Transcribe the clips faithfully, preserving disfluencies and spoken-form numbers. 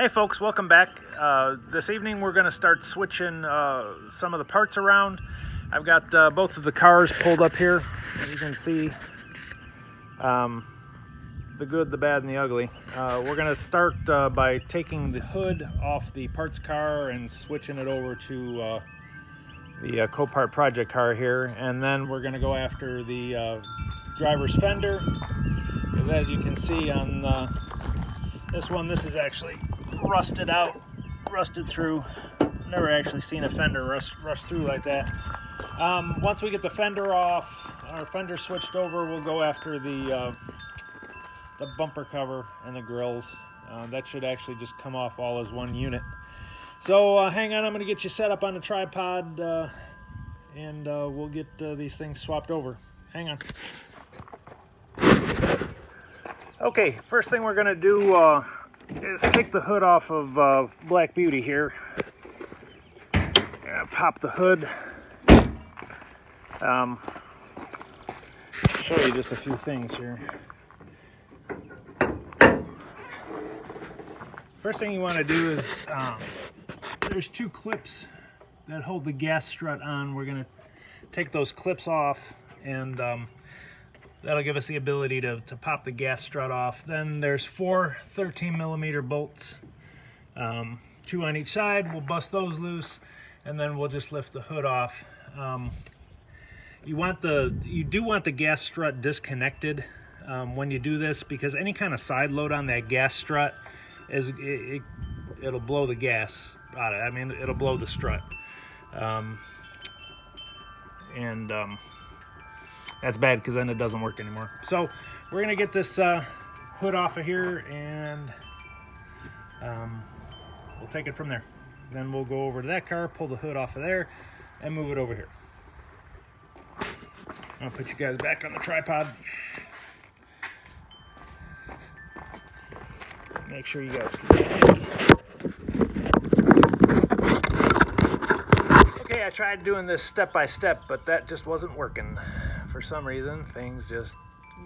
Hey folks, welcome back. Uh, this evening we're going to start switching uh, some of the parts around. I've got uh, both of the cars pulled up here. You can see um, the good, the bad, and the ugly. Uh, we're going to start uh, by taking the hood off the parts car and switching it over to uh, the uh, Copart project car here. And then we're going to go after the uh, driver's fender. Because as you can see on uh, this one, this is actually rusted out, rusted through. Never actually seen a fender rust, rust through like that. Um, once we get the fender off, our fender switched over, we'll go after the uh, the bumper cover and the grills. Uh, that should actually just come off all as one unit. So uh, hang on, I'm going to get you set up on the tripod, uh, and uh, we'll get uh, these things swapped over. Hang on. Okay, first thing we're going to do uh, is take the hood off of uh, Black Beauty here. Yeah, pop the hood. Um, show you just a few things here. First thing you want to do is um, there's two clips that hold the gas strut on. We're going to take those clips off, and um, that'll give us the ability to, to pop the gas strut off. Then there's four thirteen millimeter bolts, um, two on each side. We'll bust those loose, and then we'll just lift the hood off. Um, you want the you do want the gas strut disconnected um, when you do this, because any kind of side load on that gas strut is it, it it'll blow the gas out of it. I mean, it'll blow the strut, um, and. Um, That's bad, because then it doesn't work anymore. So we're gonna get this uh, hood off of here, and um, we'll take it from there. Then we'll go over to that car, pull the hood off of there, and move it over here. I'll put you guys back on the tripod. Make sure you guys can see. Okay, I tried doing this step by step, but that just wasn't working. For some reason, things just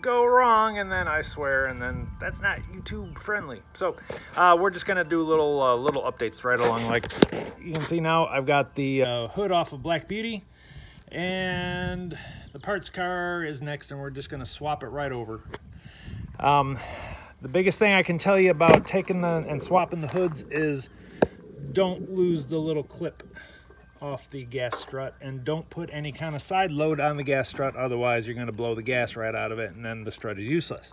go wrong, and then I swear, and then that's not YouTube friendly. So uh, we're just gonna do little uh, little updates right along. Like you can see now, I've got the uh, hood off of Black Beauty, and the parts car is next, and we're just gonna swap it right over. Um, the biggest thing I can tell you about taking the and swapping the hoods is don't lose the little clip off the gas strut, and don't put any kind of side load on the gas strut, otherwise you're going to blow the gas right out of it, and then the strut is useless.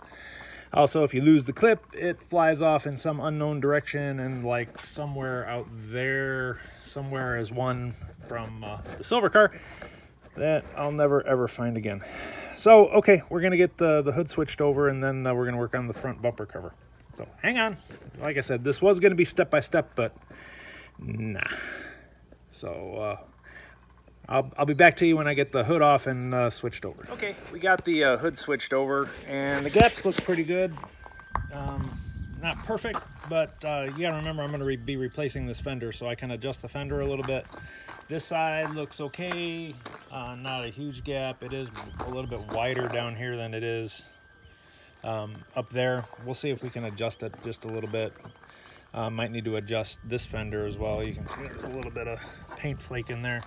Also, if you lose the clip, it flies off in some unknown direction, and like somewhere out there somewhere is one from uh, the silver car that I'll never ever find again. So okay, we're going to get the the hood switched over, and then uh, we're going to work on the front bumper cover. So hang on, like I said, this was going to be step by step, but nah. So uh, I'll, I'll be back to you when I get the hood off and uh, switched over. Okay, we got the uh, hood switched over, and the gaps look pretty good. Um, not perfect, but uh, you gotta remember I'm gonna re be replacing this fender, so I can adjust the fender a little bit. This side looks okay, uh, not a huge gap. It is a little bit wider down here than it is um, up there. We'll see if we can adjust it just a little bit. Uh, might need to adjust this fender as well. You can see there's a little bit of paint flake in there.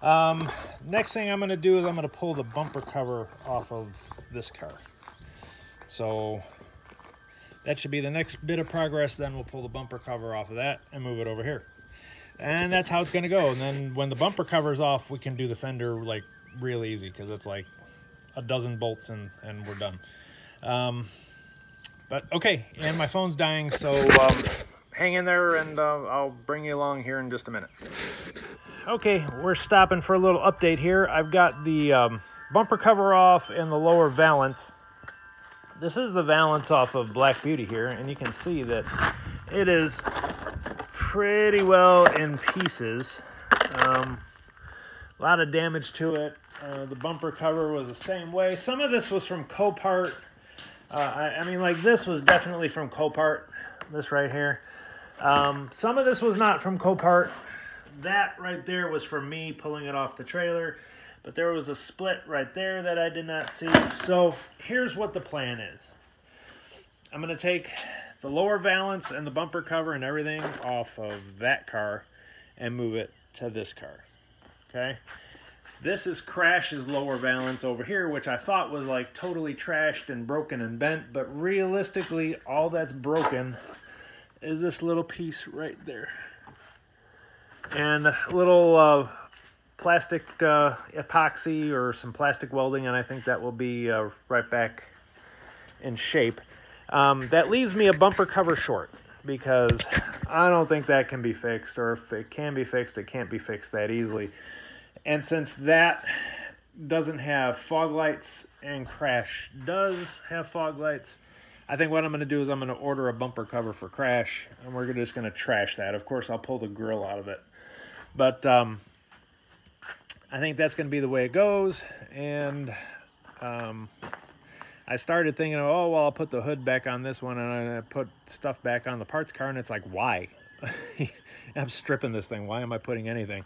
Um, next thing I'm going to do is I'm going to pull the bumper cover off of this car. So that should be the next bit of progress. Then we'll pull the bumper cover off of that and move it over here. And that's how it's going to go. And then when the bumper cover's off, we can do the fender like real easy, because it's like a dozen bolts and, and we're done. Um, but okay, and my phone's dying, so... Um, hang in there, and uh, I'll bring you along here in just a minute. Okay, we're stopping for a little update here. I've got the um, bumper cover off and the lower valance. This is the valance off of Black Beauty here, and you can see that it is pretty well in pieces. Um, a lot of damage to it. Uh, the bumper cover was the same way. Some of this was from Copart. Uh, I, I mean, like this was definitely from Copart, this right here. Um, some of this was not from Copart. That right there was from me pulling it off the trailer, but there was a split right there that I did not see. So here's what the plan is. I'm going to take the lower valance and the bumper cover and everything off of that car and move it to this car, okay? This is Crash's lower valance over here, which I thought was like totally trashed and broken and bent, but realistically, all that's broken is this little piece right there. And a little uh, plastic uh, epoxy or some plastic welding, and I think that will be uh, right back in shape. Um, that leaves me a bumper cover short, because I don't think that can be fixed, or if it can be fixed, it can't be fixed that easily. And since that doesn't have fog lights and Crash does have fog lights, I think what I'm going to do is I'm going to order a bumper cover for Crash, and we're just going to trash that. Of course, I'll pull the grill out of it. But um, I think that's going to be the way it goes. And um, I started thinking, oh, well, I'll put the hood back on this one, and I put stuff back on the parts car, and it's like, why? I'm stripping this thing. Why am I putting anything?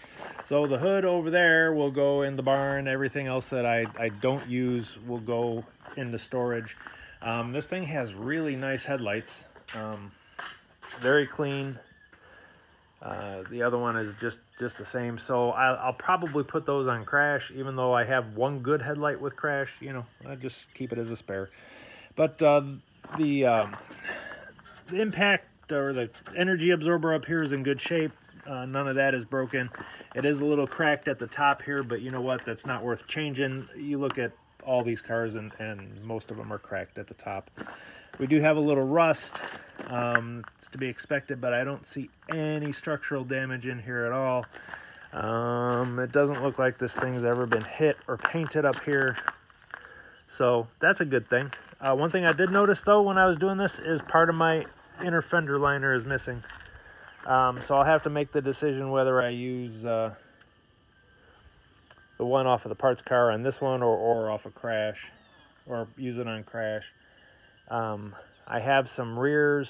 So the hood over there will go in the barn. Everything else that I, I don't use will go into storage. Um, this thing has really nice headlights, um, very clean. Uh, the other one is just, just the same. So I'll, I'll probably put those on Crash, even though I have one good headlight with Crash. You know, I just keep it as a spare. But uh, the, um, the impact or the energy absorber up here is in good shape. Uh, none of that is broken. It is a little cracked at the top here, but you know what? That's not worth changing. You look at all these cars and, and most of them are cracked at the top. We do have a little rust, um, it's to be expected, but I don't see any structural damage in here at all. Um, it doesn't look like this thing's ever been hit or painted up here, so that's a good thing. Uh, one thing I did notice though when I was doing this is part of my inner fender liner is missing, um, so I'll have to make the decision whether I use uh, the one off of the parts car on this one, or, or off of Crash, or use it on Crash. Um, I have some rears.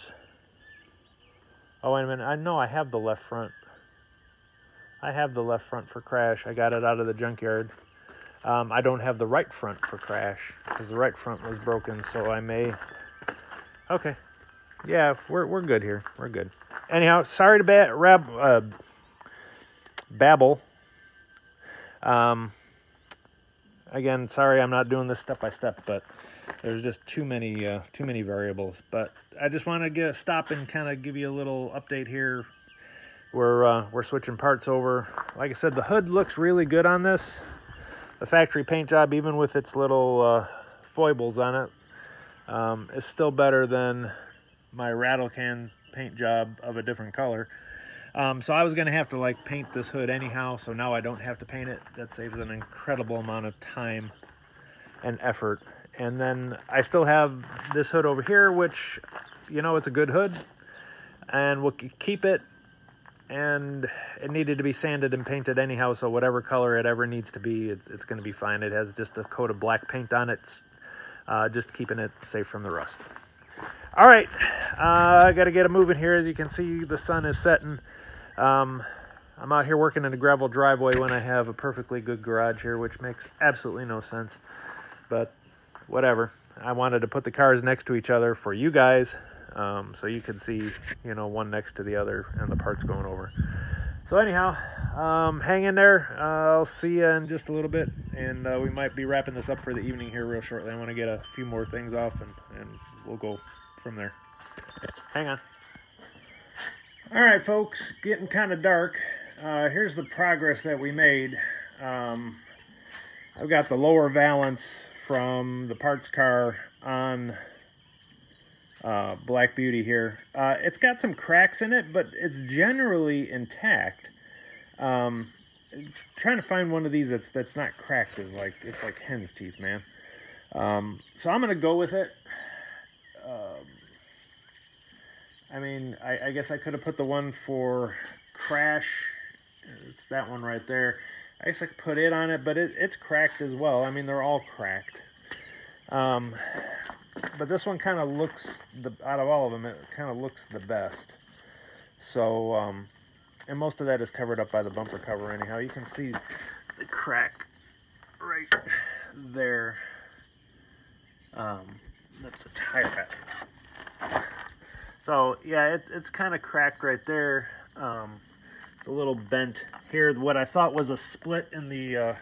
Oh, wait a minute. I know I have the left front. I have the left front for Crash. I got it out of the junkyard. Um, I don't have the right front for Crash, because the right front was broken, so I may... Okay. Yeah, we're, we're good here. We're good. Anyhow, sorry to ba rab uh, babble. Um, again, sorry I'm not doing this step by step, but there's just too many, uh, too many variables, but I just want to get stop and kind of give you a little update here. We're, uh, we're switching parts over. Like I said, the hood looks really good on this. The factory paint job, even with its little, uh, foibles on it, um, is still better than my rattle can paint job of a different color. Um, so I was going to have to, like, paint this hood anyhow, so now I don't have to paint it. That saves an incredible amount of time and effort. And then I still have this hood over here, which, you know, it's a good hood, and we'll keep it. And it needed to be sanded and painted anyhow, so whatever color it ever needs to be, it's, it's going to be fine. It has just a coat of black paint on it, uh, just keeping it safe from the rust. All right, uh, I got to get it moving here. As you can see, the sun is setting. Um, I'm out here working in a gravel driveway when I have a perfectly good garage here, which makes absolutely no sense, but whatever. I wanted to put the cars next to each other for you guys, um, so you could see, you know, one next to the other and the parts going over. So anyhow, um, hang in there. Uh, I'll see you in just a little bit, and uh, we might be wrapping this up for the evening here real shortly. I want to get a few more things off, and, and we'll go from there. Hang on. All right, folks, getting kind of dark. Uh, here's the progress that we made. Um, I've got the lower valance from the parts car on uh, Black Beauty here. Uh, it's got some cracks in it, but it's generally intact. Um, trying to find one of these that's that's not cracked is like it's like hen's teeth, man. Um, so I'm gonna go with it. Um, I mean, I, I guess I could have put the one for Crash. It's that one right there. I guess I could put it on it, but it, it's cracked as well. I mean, they're all cracked. Um, but this one kind of looks, the, out of all of them, it kind of looks the best. So, um, and most of that is covered up by the bumper cover anyhow. You can see the crack right there. Um, that's a tire rack. So yeah, it, it's kind of cracked right there. Um, it's a little bent here. What I thought was a split in the uh,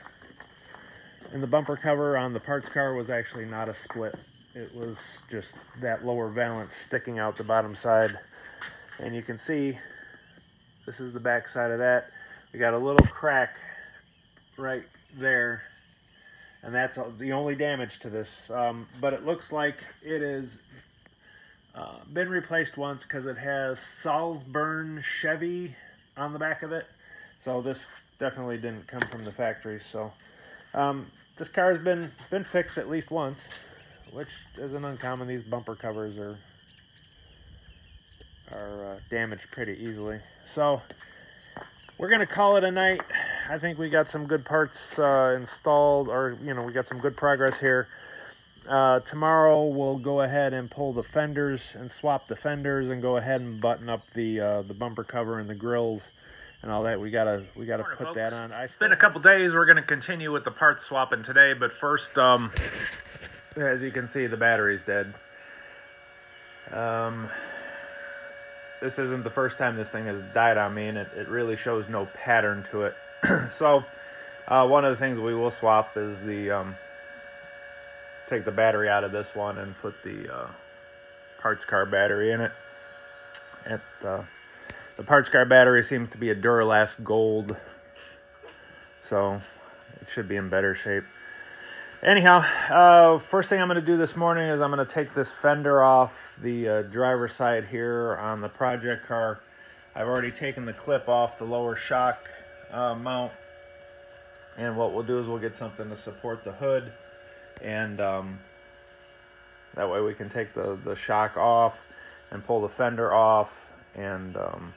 in the bumper cover on the parts car was actually not a split. It was just that lower valance sticking out the bottom side. And you can see, this is the back side of that. We got a little crack right there, and that's the only damage to this. Um, but it looks like it is Uh, been replaced once, because it has Salisbury Chevy on the back of it, so this definitely didn't come from the factory. So um, this car has been been fixed at least once, which isn't uncommon. These bumper covers are are uh, damaged pretty easily. So we're gonna call it a night. I think we got some good parts uh, installed, or you know, we got some good progress here. Uh, tomorrow we'll go ahead and pull the fenders and swap the fenders and go ahead and button up the uh, the bumper cover and the grills and all that. We gotta we gotta put folks. that on. I it's been a couple days. We're gonna continue with the parts swapping today, but first, um, as you can see, the battery's dead. Um, this isn't the first time this thing has died on me, and it it really shows no pattern to it. So uh, one of the things we will swap is the um. take the battery out of this one and put the uh, parts car battery in it. It uh, the parts car battery seems to be a Duralast gold, so it should be in better shape. Anyhow, uh, first thing I'm going to do this morning is I'm going to take this fender off the uh, driver's side here on the project car. I've already taken the clip off the lower shock uh, mount, and what we'll do is we'll get something to support the hood. And um, that way we can take the, the shock off and pull the fender off, and um,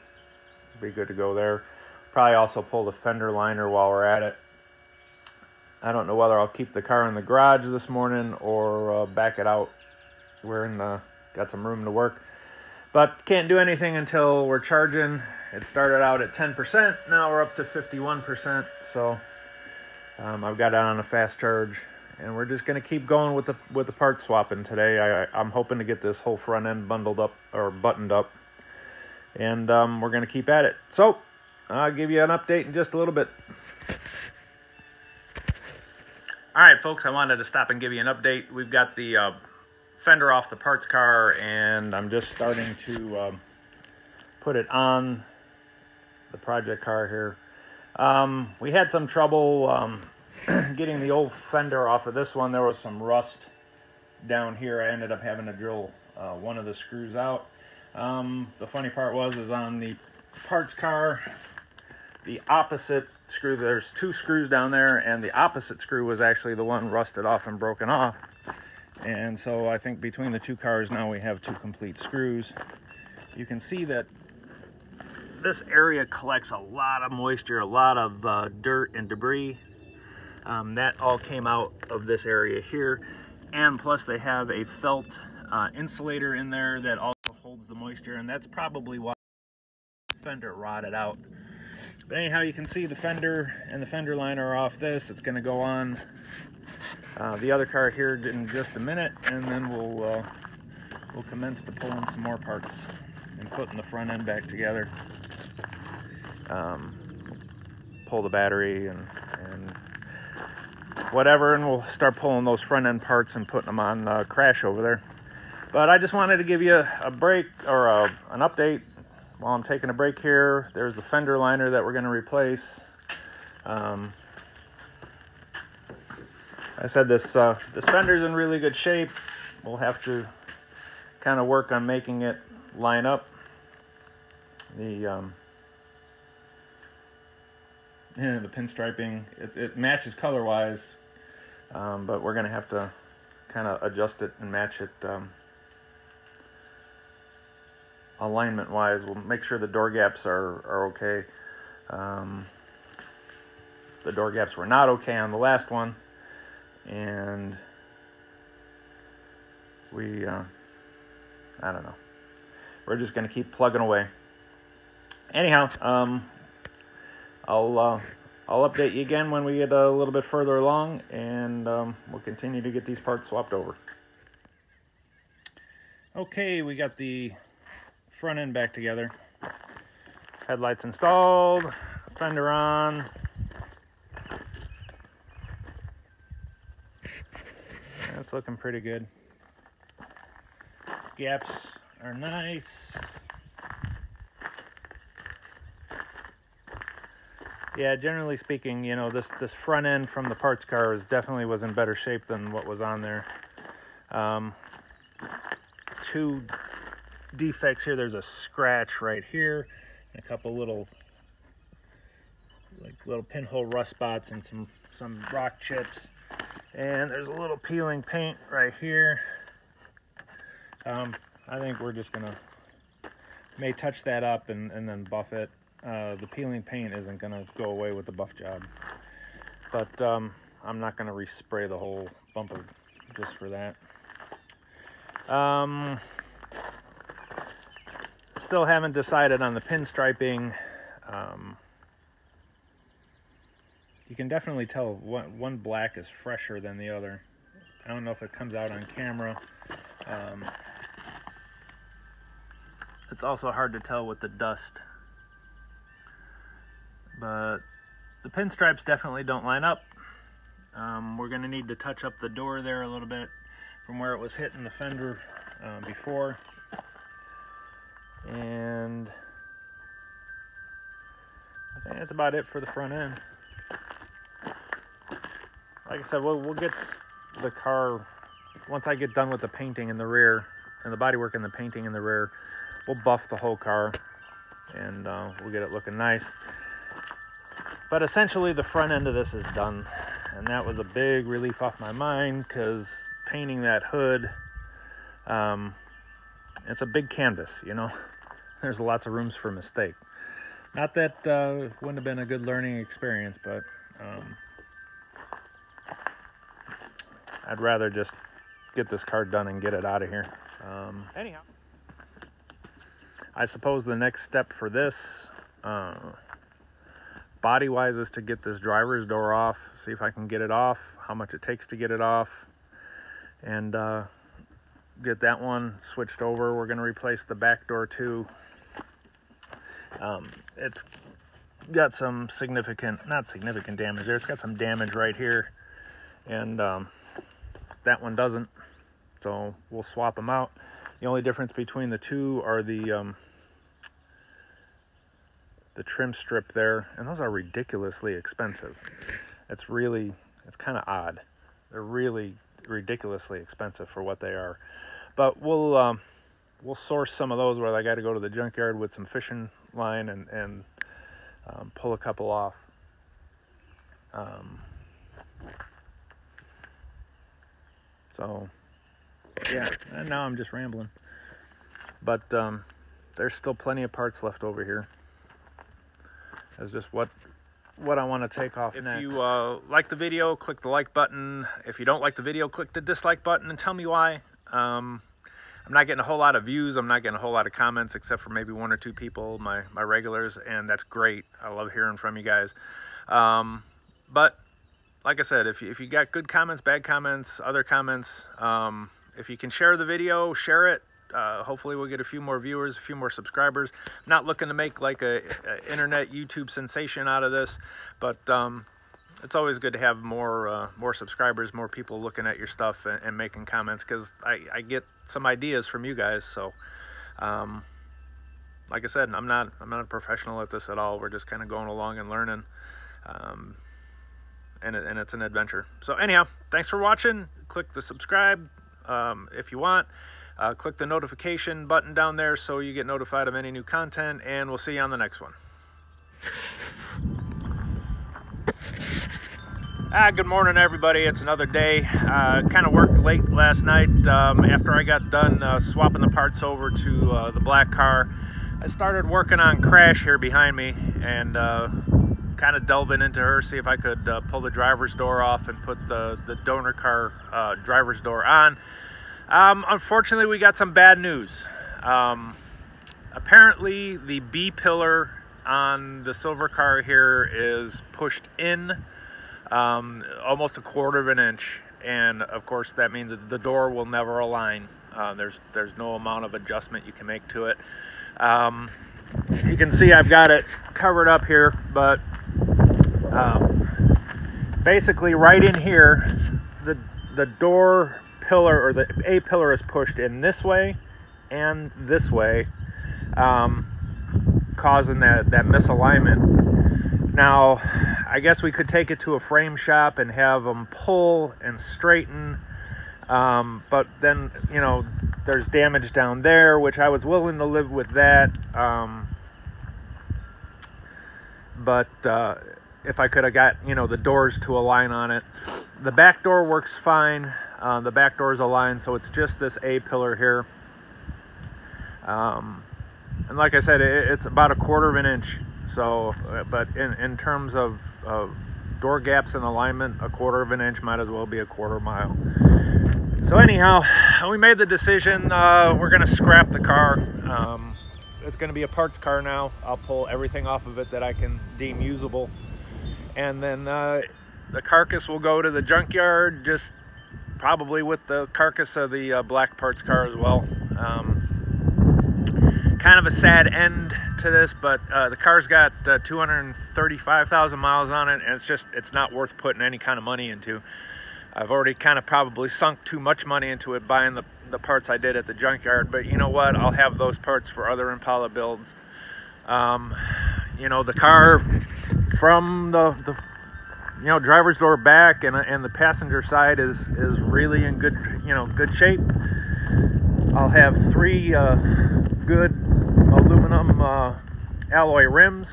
be good to go there. Probably also pull the fender liner while we're at it. I don't know whether I'll keep the car in the garage this morning or uh, back it out. We're in the, got some room to work. But can't do anything until we're charging. It started out at ten percent. Now we're up to fifty-one percent. So um, I've got it on a fast charge. And we're just going to keep going with the with the part swapping today. I, I'm hoping to get this whole front end bundled up or buttoned up. And um, we're going to keep at it. So I'll give you an update in just a little bit. All right, folks, I wanted to stop and give you an update. We've got the uh, fender off the parts car, and I'm just starting to um, put it on the project car here. Um, we had some trouble Um, getting the old fender off of this one. There was some rust down here. I ended up having to drill uh, one of the screws out. Um, the funny part was is on the parts car, the opposite screw, there's two screws down there, and the opposite screw was actually the one rusted off and broken off. And so I think between the two cars now we have two complete screws. You can see that this area collects a lot of moisture, a lot of uh, dirt and debris. Um, that all came out of this area here, and plus they have a felt uh, insulator in there that also holds the moisture, and that's probably why the fender rotted out. But anyhow, you can see the fender and the fender liner are off this. It's going to go on uh, the other car here in just a minute, and then we'll uh, we'll commence to pulling some more parts and putting the front end back together. Um, pull the battery and and whatever, and we'll start pulling those front end parts and putting them on uh, Crash over there. But I just wanted to give you a, a break or a, an update while I'm taking a break here. There's the fender liner that we're going to replace. Um, I said this uh, this fender's in really good shape. We'll have to kind of work on making it line up. The um, Yeah, the pinstriping, it, it matches color-wise, um, but we're going to have to kind of adjust it and match it um, alignment-wise. We'll make sure the door gaps are, are okay. Um, the door gaps were not okay on the last one, and we, uh, I don't know. We're just going to keep plugging away. Anyhow, um... I'll, uh, I'll update you again when we get a little bit further along, and um, we'll continue to get these parts swapped over. Okay, we got the front end back together. Headlights installed, fender on. That's looking pretty good. Gaps are nice. Yeah, generally speaking, you know, this, this front end from the parts car is definitely was in better shape than what was on there. Um, two defects here. There's a scratch right here, and a couple little, like little pinhole rust spots and some, some rock chips. And there's a little peeling paint right here. Um, I think we're just gonna, may touch that up and, and then buff it. Uh, the peeling paint isn't going to go away with the buff job, but um, I'm not going to respray the whole bumper just for that. Um, still haven't decided on the pinstriping. Um, you can definitely tell one, one black is fresher than the other. I don't know if it comes out on camera. Um, it's also hard to tell with the dust. But the pinstripes definitely don't line up. Um, we're going to need to touch up the door there a little bit from where it was hitting the fender uh, before. And I think that's about it for the front end. Like I said, we'll, we'll get the car, once I get done with the painting in the rear, and the bodywork and the painting in the rear, we'll buff the whole car and uh, we'll get it looking nice. But essentially the front end of this is done, and that was a big relief off my mind, because painting that hood, um, it's a big canvas, you know. There's lots of rooms for mistake. Not that uh, it wouldn't have been a good learning experience, but um, I'd rather just get this car done and get it out of here. Um, Anyhow, I suppose the next step for this, uh, body wise, is to get this driver's door off, see if I can get it off, how much it takes to get it off, and uh, get that one switched over. We're going to replace the back door too. Um, it's got some significant, not significant damage there, it's got some damage right here, and um, that one doesn't, so we'll swap them out. The only difference between the two are the um, the trim strip there, and those are ridiculously expensive. It's really, it's kind of odd. They're really ridiculously expensive for what they are. But we'll um, we'll source some of those, where I got to go to the junkyard with some fishing line and, and um, pull a couple off. Um, so, yeah, and now I'm just rambling. But um, there's still plenty of parts left over here. That's just what what I want to take off next. If you uh, like the video, click the like button. If you don't like the video, click the dislike button and tell me why. Um, I'm not getting a whole lot of views. I'm not getting a whole lot of comments, except for maybe one or two people, my, my regulars, and that's great. I love hearing from you guys. Um, but, like I said, if you, if you got good comments, bad comments, other comments, um, if you can share the video, share it. Uh, hopefully we'll get a few more viewers, a few more subscribers. I'm not looking to make like a, a internet YouTube sensation out of this, but um, it's always good to have more uh, more subscribers, more people looking at your stuff and, and making comments, because I, I get some ideas from you guys. So, um, like I said, I'm not I'm not a professional at this at all. We're just kind of going along and learning, um, and it, and it's an adventure. So anyhow, thanks for watching. Click the subscribe um, if you want. Uh, click the notification button down there so you get notified of any new content, and we'll see you on the next one. Ah, good morning, everybody. It's another day. Uh, kind of worked late last night. Um, after I got done uh, swapping the parts over to uh, the black car, I started working on Crash here behind me, and uh, kind of delving into her, see if I could uh, pull the driver's door off and put the, the donor car uh, driver's door on. Um, unfortunately, we got some bad news. Um, apparently, the B pillar on the silver car here is pushed in um, almost a quarter of an inch, and of course, that means that the door will never align. Uh, there's there's no amount of adjustment you can make to it. Um, you can see I've got it covered up here, but um, basically right in here, the, the door pillar or the A pillar is pushed in this way and this way, um, causing that, that misalignment. Now, I guess we could take it to a frame shop and have them pull and straighten. Um, but then, you know, there's damage down there, which I was willing to live with that. Um, but, uh, if I could have got, you know, the doors to align on it. The back door works fine. Uh, the back door is aligned, so it's just this A pillar here. Um, and like I said, it, it's about a quarter of an inch. So, but in, in terms of, of door gaps and alignment, a quarter of an inch might as well be a quarter mile. So anyhow, we made the decision, uh, we're going to scrap the car. Um, it's going to be a parts car now. I'll pull everything off of it that I can deem usable. And then uh, the carcass will go to the junkyard, just probably with the carcass of the uh, black parts car as well. Um, kind of a sad end to this, but uh, the car's got uh, two hundred thirty-five thousand miles on it, and it's just, it's not worth putting any kind of money into. I've already kind of probably sunk too much money into it buying the, the parts I did at the junkyard, but you know what? I'll have those parts for other Impala builds. Um, you know, the car from the, the you know, driver's door back and, and the passenger side is, is really in good, you know, good shape. I'll have three uh, good aluminum uh, alloy rims.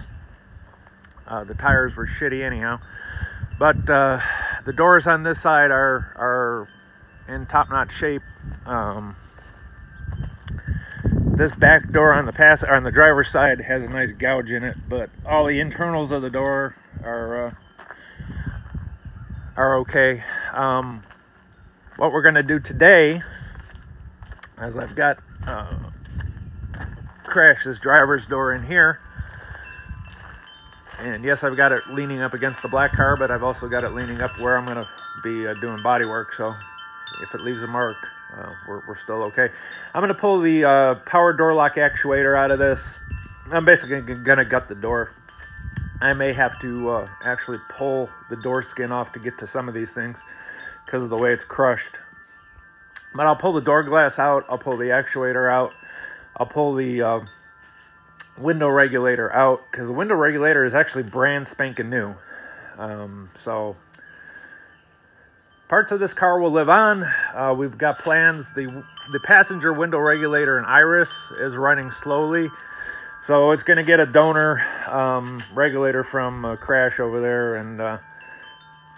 Uh, the tires were shitty anyhow, but... Uh, the doors on this side are, are in top-notch shape. Um, this back door on the pass on the driver's side has a nice gouge in it, but all the internals of the door are uh, are okay. Um, what we're going to do today, as I've got uh, Crash's driver's door in here. And yes, I've got it leaning up against the black car, but I've also got it leaning up where I'm going to be uh, doing body work. So if it leaves a mark, uh, we're, we're still okay. I'm going to pull the uh, power door lock actuator out of this. I'm basically going to gut the door. I may have to uh, actually pull the door skin off to get to some of these things because of the way it's crushed. But I'll pull the door glass out. I'll pull the actuator out. I'll pull the... Uh, window regulator out, because the window regulator is actually brand spanking new. Um, so parts of this car will live on. Uh, we've got plans. The the passenger window regulator in Iris is running slowly, so it's going to get a donor um, regulator from uh, Crash over there. And uh,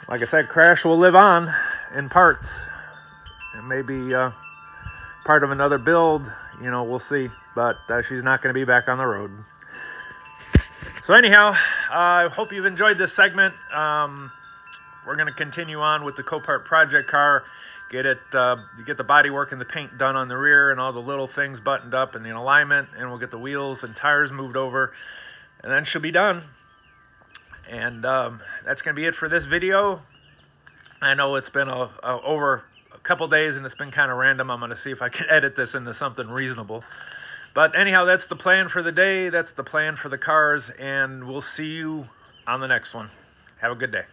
like I said, Crash will live on in parts. It may be uh, part of another build. You know, we'll see. But uh, she's not going to be back on the road. So anyhow, I uh, hope you've enjoyed this segment. Um, we're going to continue on with the Copart project car. Get it, uh, get the bodywork and the paint done on the rear and all the little things buttoned up and the alignment. And we'll get the wheels and tires moved over. And then she'll be done. And um, that's going to be it for this video. I know it's been a, a, over a couple days and it's been kind of random. I'm going to see if I can edit this into something reasonable. But anyhow, that's the plan for the day, that's the plan for the cars, and we'll see you on the next one. Have a good day.